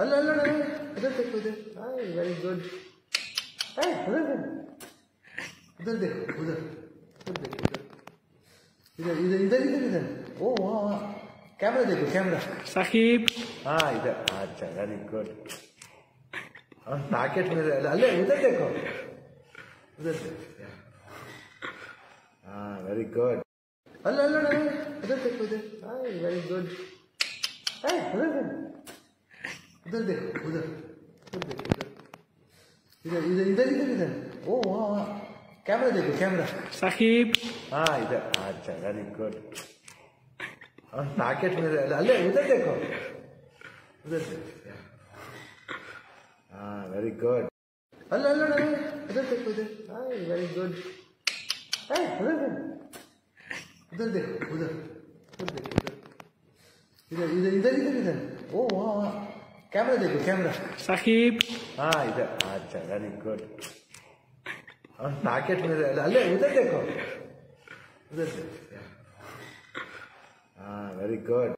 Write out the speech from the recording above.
هلا هلا حضرتك وده. اي فيري جود. اي حضرتك. حضرتك وده. حضرتك وده. اذا اوه كاميرا ديكو كاميرا. صاحب. اي ده. فيري جود. انت حكيت لا لا وده ديكو. وده ديكو. فيري جود. هلا هلا حضرتك وده. اي فيري جود. اي حضرتك. ده وده إذا أوه كاميرا ديكو كاميرا صاحب ده فيري جود أنت حكيت لا لا وده ديكو وده ديكو فيري جود هلا هلا حضرتك وده فيري جود وده ديكو وده إذا أوه كاميرا ديكو كاميرا صاحب ده فيري جود انت حكيت لا لا وده ديكو وده ديكو فيري جود